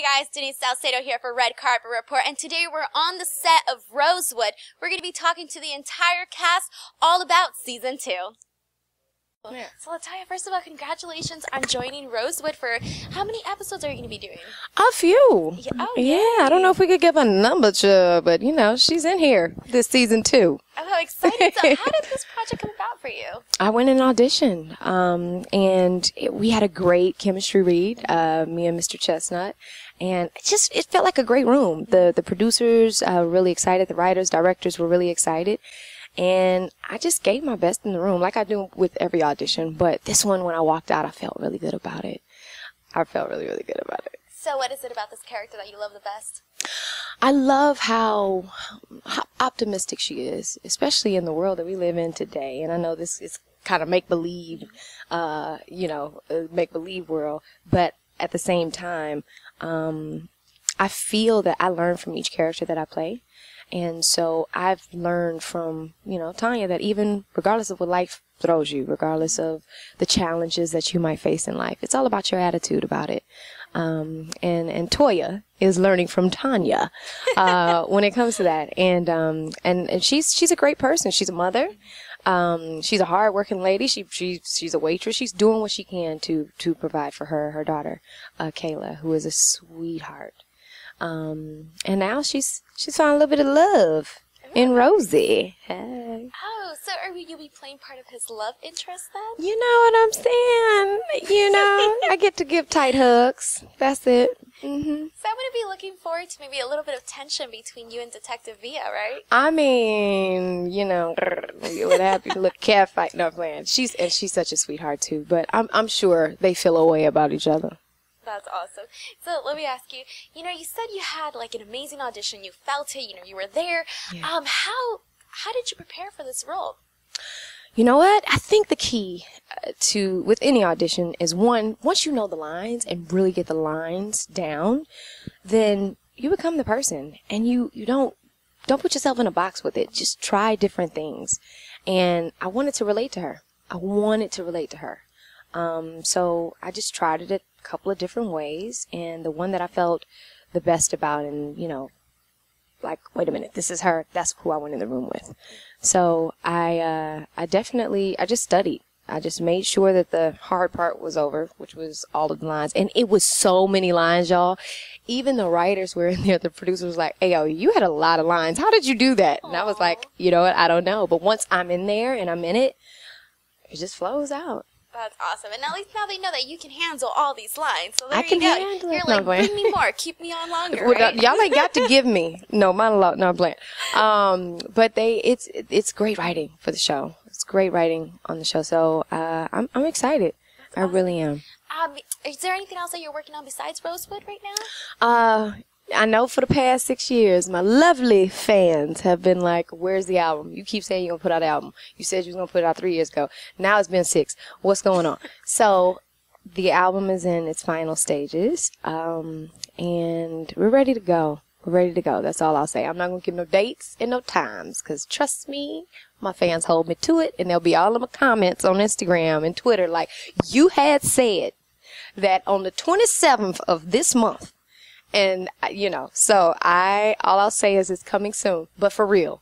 Hey guys, Denise Salcedo here for Red Carpet Report, and today we're on the set of Rosewood. We're going to be talking to the entire cast all about Season 2. Yeah. So LaToya, first of all, congratulations on joining Rosewood. For how many episodes are you going to be doing? A few. Yeah, oh, yeah, I don't know if we could give a number to, but you know, she's in here this Season 2. Oh, excited. So how did this project come about for you? I went and auditioned, and we had a great chemistry read, me and Mr. Chestnut, and it felt like a great room. The producers were really excited, the writers, directors were really excited, and I just gave my best in the room, like I do with every audition, but this one, when I walked out, I felt really good about it. I felt really, really good about it. So what is it about this character that you love the best? I love how optimistic she is, especially in the world that we live in today. And I know this is kind of make-believe, make-believe world. But at the same time, I feel that I learn from each character that I play. And so I've learned from, you know, Tanya, that even regardless of what life throws you, regardless of the challenges that you might face in life, it's all about your attitude about it. And Toya is learning from Tanya when it comes to that. And she's a great person. She's a mother. She's a hard-working lady. She's a waitress. She's doing what she can to provide for her daughter, Kayla, who is a sweetheart. And now she's found a little bit of love in Rosie. Hey. Oh, so are you be playing part of his love interest then? You know what I'm saying? You know, I get to give tight hugs. That's it. So I'm going to be looking forward to maybe a little bit of tension between you and Detective Via, right? I mean, you know, it would have a little cat fight. No, I'm playing. She's such a sweetheart too, but I'm sure they feel a way about each other. That's awesome. So let me ask you, you know, you said you had like an amazing audition. You felt it, you know, you were there. Yeah. How did you prepare for this role? You know what? I think the key with any audition is, one, once you know the lines and really get the lines down, then you become the person, and you don't put yourself in a box with it. Just try different things. And I wanted to relate to her. So I just tried it a couple of different ways, and the one that I felt the best about, and you know, like, wait a minute, this is her, that's who I went in the room with. So I just studied. I just made sure that the hard part was over, which was all of the lines. And it was so many lines, y'all. Even the writers were in there. The producer was like, hey, yo, you had a lot of lines. How did you do that? And I was like, you know what, I don't know. But once I'm in there and I'm in it, it just flows out. That's awesome. And at least now they know that you can handle all these lines. So there you go. Handle You're like, bring me more. Keep me on longer. Well, right? Y'all ain't got to give me no monologue. No, blank. But it's great writing for the show. It's great writing on the show. So I'm excited. That's awesome. I really am. Is there anything else that you're working on besides Rosewood right now? I know for the past 6 years, my lovely fans have been like, where's the album? You keep saying you're going to put out an album. You said you was going to put it out 3 years ago. Now it's been 6. What's going on? So the album is in its final stages, and we're ready to go. We're ready to go. That's all I'll say. I'm not going to give no dates and no times, because trust me, my fans hold me to it, and they'll be all in my comments on Instagram and Twitter like, you had said that on the 27th of this month. And, you know, so all I'll say is it's coming soon, but for real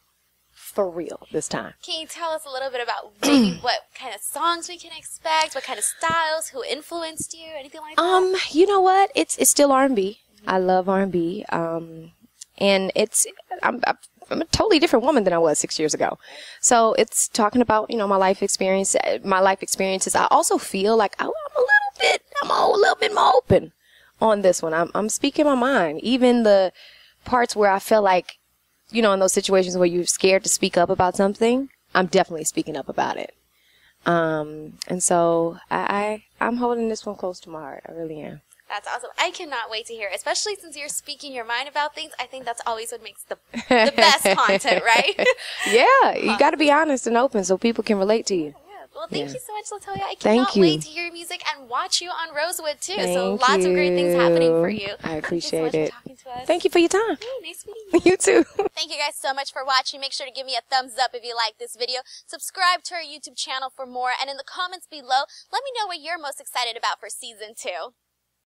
this time. Can you tell us a little bit about maybe what kind of songs we can expect, what kind of styles, who influenced you, anything like that? You know what? It's still R&B. I love R&B. And I'm a totally different woman than I was 6 years ago. So it's talking about, you know, my life experiences. I also feel like I'm a little bit more open. On this one, I'm speaking my mind. Even the parts where I feel like, you know, in those situations where you're scared to speak up about something, I'm definitely speaking up about it. And so I'm holding this one close to my heart. I really am. That's awesome. I cannot wait to hear it, especially since you're speaking your mind about things. I think that's always what makes the best content, right? Yeah, you got to be honest and open so people can relate to you. Well, thank you so much, LaToya. I cannot wait to hear your music and watch you on Rosewood, too. Lots of great things happening for you. I appreciate it. Thank you so much for talking to us. Thank you for your time. Hey, nice meeting you. You too. Thank you guys so much for watching. Make sure to give me a thumbs up if you like this video. Subscribe to our YouTube channel for more. And in the comments below, let me know what you're most excited about for Season 2.